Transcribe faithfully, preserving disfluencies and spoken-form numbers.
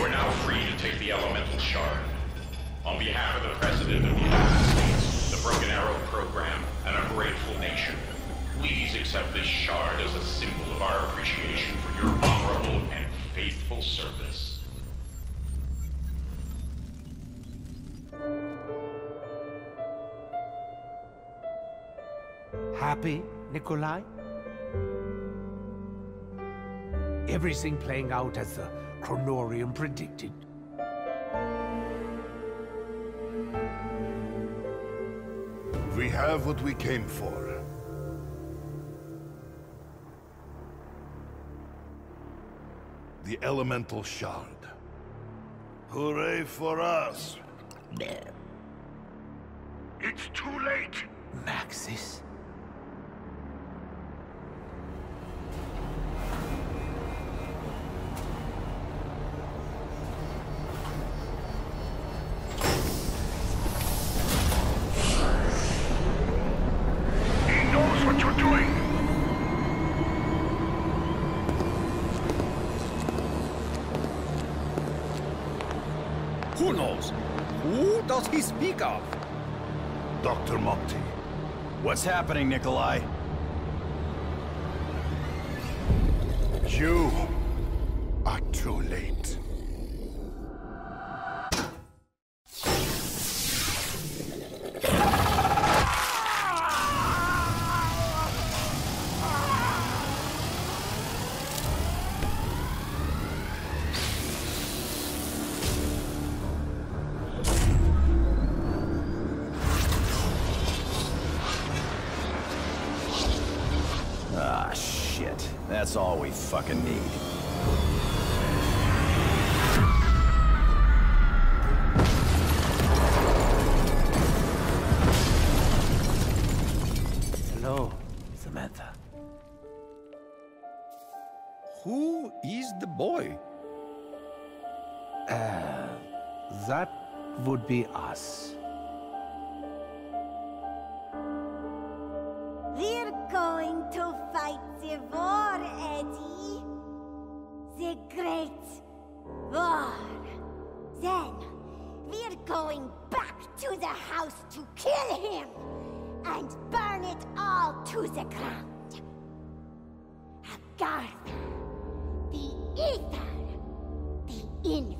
You are now free to take the Elemental Shard. On behalf of the President of the United States, the Broken Arrow Program, and a grateful nation, please accept this shard as a symbol of our appreciation for your honorable and faithful service. Happy, Nikolai? Everything playing out as the Chronorium predicted. We have what we came for. The Elemental Shard. Hooray for us! It's too late! Maxis? Who knows? Who does he speak of? Doctor Mukti. What's happening, Nikolai? You are too late. That's all we fucking need. Hello, Samantha. Who is the boy? Uh, that would be us. We're going to fight the war, Eddie. The Great War. Then, we're going back to the house to kill him and burn it all to the ground. Agartha, the ether, the infinite.